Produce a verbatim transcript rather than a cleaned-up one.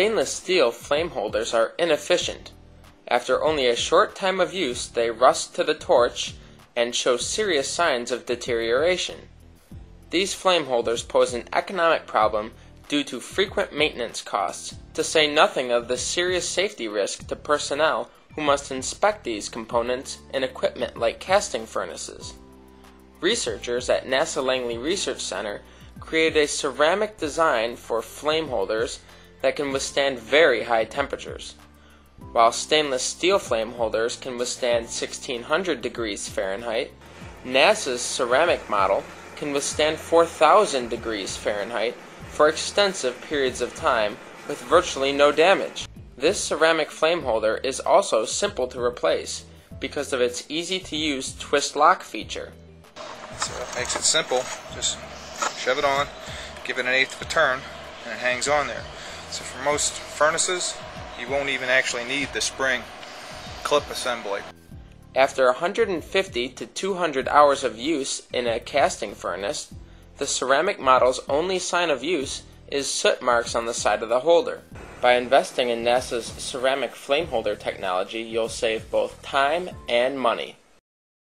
stainless steel flame holders are inefficient. After only a short time of use, they rust to the torch and show serious signs of deterioration. These flame holders pose an economic problem due to frequent maintenance costs, to say nothing of the serious safety risk to personnel who must inspect these components in equipment like casting furnaces. Researchers at NASA Langley Research Center created a ceramic design for flame holders that can withstand very high temperatures. While stainless steel flame holders can withstand sixteen hundred degrees Fahrenheit, NASA's ceramic model can withstand four thousand degrees Fahrenheit for extensive periods of time with virtually no damage. This ceramic flame holder is also simple to replace because of its easy-to-use twist-lock feature. So it makes it simple. Just shove it on, give it an eighth of a turn, and it hangs on there. So for most furnaces, you won't even actually need the spring clip assembly. After one hundred fifty to two hundred hours of use in a casting furnace, the ceramic model's only sign of use is soot marks on the side of the holder. By investing in NASA's ceramic flame holder technology, you'll save both time and money.